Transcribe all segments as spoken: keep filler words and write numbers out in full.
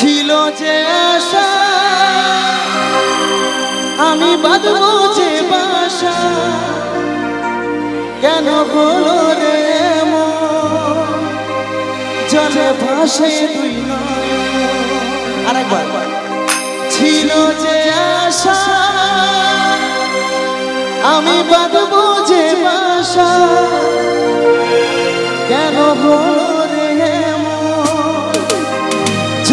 छिलो जैसा आमी बादमो जेबाशा क्या न बोलो रे मो जने भाषे दुइना अरे बार छिलो जैसा आमी बादमो जेबाशा क्या न बोलो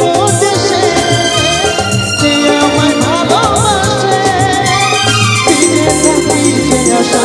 ko deshe, je amar bhalobashe, dile thaki je asha.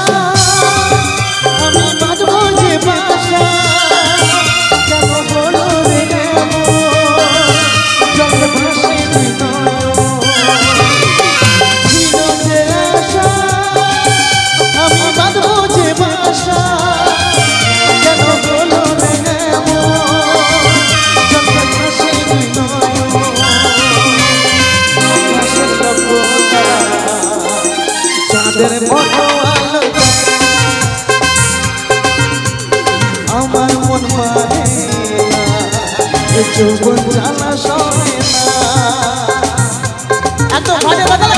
ami badbo je basha. Jubun jana shone na, ato bade badala.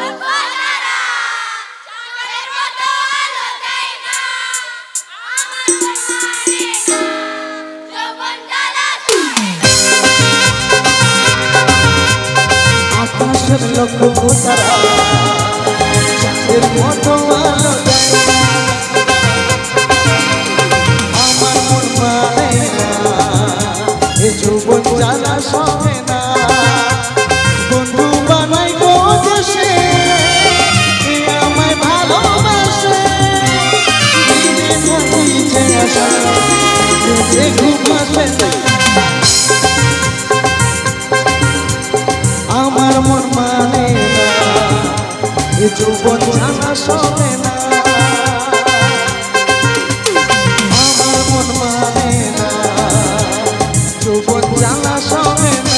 आकाश लोगों को तारा चांद मोटो वालों आमर मुन मारेगा Jubon jana shone na, bondhu banai ko deshe, e amai bhalobashe, dile thaki je asha, je ghumase amar mon mane na, e jubon jana shone na, amar mon mane na. Jana shone na